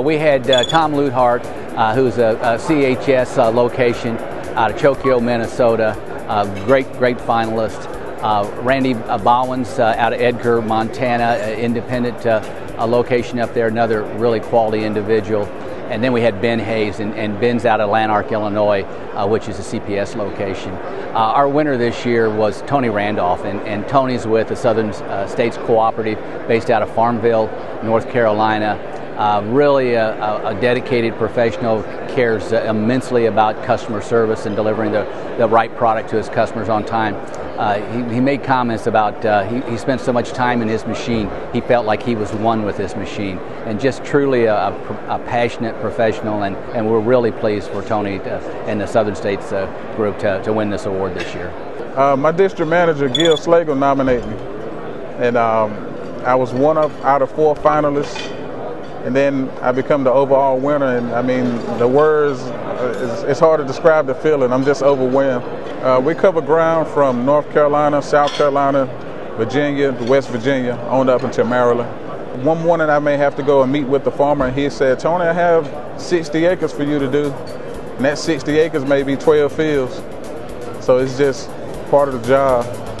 We had Tom Luthart, who's a CHS location out of Chokio, Minnesota, great finalist. Randy Bowens out of Edgar, Montana, independent location up there, another really quality individual. And then we had Ben Hayes, and Ben's out of Lanark, Illinois, which is a CPS location. Our winner this year was Tony Randolph, and Tony's with the Southern States Cooperative based out of Farmville, North Carolina. Really a dedicated professional, cares immensely about customer service and delivering the right product to his customers on time. He made comments about he spent so much time in his machine, he felt like he was one with this machine, and just truly a passionate professional, and we're really pleased for Tony and the Southern States group to win this award this year. My district manager, Gil Slagle, nominated me, and I was one out of four finalists. And then I become the overall winner, and I mean, the words, it's hard to describe the feeling. I'm just overwhelmed. We cover ground from North Carolina, South Carolina, Virginia, West Virginia, on up until Maryland. One morning I may have to go and meet with the farmer, and he said, "Tony, I have 60 acres for you to do." And that 60 acres may be 12 fields. So it's just part of the job.